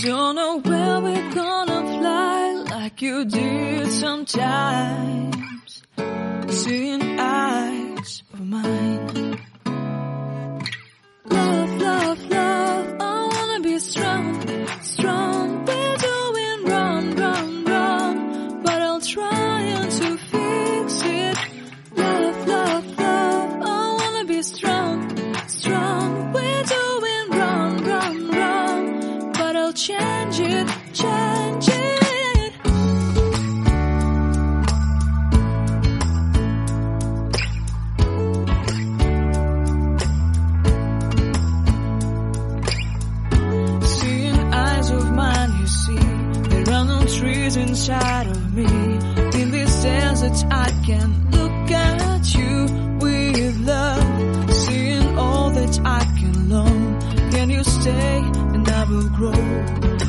Don't know where we're gonna fly like you did sometimes. Seeing eyes of mine. Love, love, love, I wanna be strong, strong. We're doing wrong, wrong, wrong, but I'll try and to fix it. Love, love, love, I wanna be strong, strong. We're doing wrong, wrong, wrong, but I'll change it, change it. Trees inside of me. In this desert I can look at you with love, seeing all that I can learn. Can you stay and I will grow?